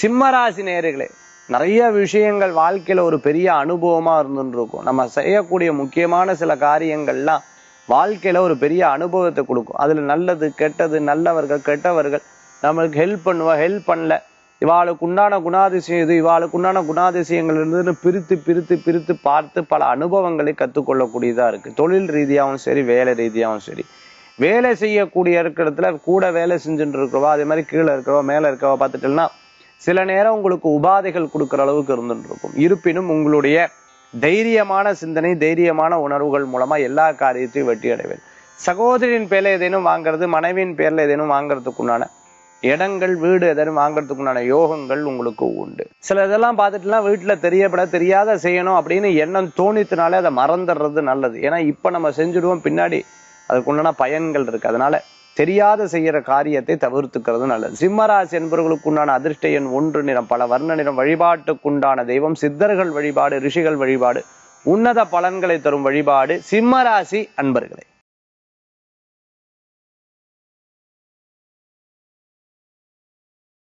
சிம்மராசி நேயர்களே, நிறைய விஷயங்கள் வாழ்க்கையில ஒரு பெரிய அனுபவமா இருந்துருக்கும். நம்ம செய்யக்கூடிய முக்கியமான சில காரியங்கள்லாம் வாழ்க்கையில ஒரு பெரிய அனுபவத்தை கொடுக்கும். அதுல நல்லது கெட்டது, நல்லவர்கள் கெட்டவர்கள், நம்மளுக்கு ஹெல்ப் பண்ணுவா ஹெல்ப் பண்ணல, இவாளுக்கு உண்டான குணாதிசயம் இது, இவாளுக்கு உண்டான குணாதிசயங்கள் இருந்ததுன்னு பிரித்து பிரித்து பிரித்து பார்த்து பல அனுபவங்களை கற்றுக்கொள்ளக்கூடியதா இருக்கு. தொழில் ரீதியாகவும் சரி, வேலை ரீதியாகவும் சரி. வேலை செய்யக்கூடிய இருக்கிறதுல கூட வேலை செஞ்சுட்டு இருக்கிறவா, அதே மாதிரி கீழே இருக்கிறவா மேலே இருக்கவா பார்த்துட்டோம்னா சில நேரம் உங்களுக்கு உபாதைகள் கொடுக்குற அளவுக்கு இருந்துட்டு இருக்கும். இருப்பினும் உங்களுடைய தைரியமான சிந்தனை, தைரியமான உணர்வுகள் மூலமா எல்லா காரியத்தையும் வெற்றி அடைவேன். சகோதரின் பேர்ல ஏதேனும் வாங்கிறது, மனைவியின் பேர்ல ஏதேனும் வாங்கறதுக்குண்டான இடங்கள், வீடு எதனும் வாங்கறதுக்குண்டான யோகங்கள் உங்களுக்கு உண்டு. சில இதெல்லாம் பார்த்துட்டுலாம் வீட்டுல தெரியப்பட தெரியாத செய்யணும் அப்படின்னு எண்ணம் தோணித்தினாலே அதை மறந்துடுறது நல்லது. ஏன்னா இப்ப நம்ம செஞ்சுடுவோம், பின்னாடி அதுக்குண்டான பயன்கள் இருக்கு. அதனால தெரியாத செய்யற காரியத்தை தவிர்த்துக்கிறது நல்லது. சிம்மராசி என்பவர்களுக்கு உண்டான அதிர்ஷ்ட எண் 1 நிறம், பல வர்ண நிறம். வழிபாட்டுக்குண்டான தெய்வம் சித்தர்கள் வழிபாடு, ரிஷிகள் வழிபாடு உன்னத பலன்களை தரும் வழிபாடு சிம்மராசி அன்பர்களே.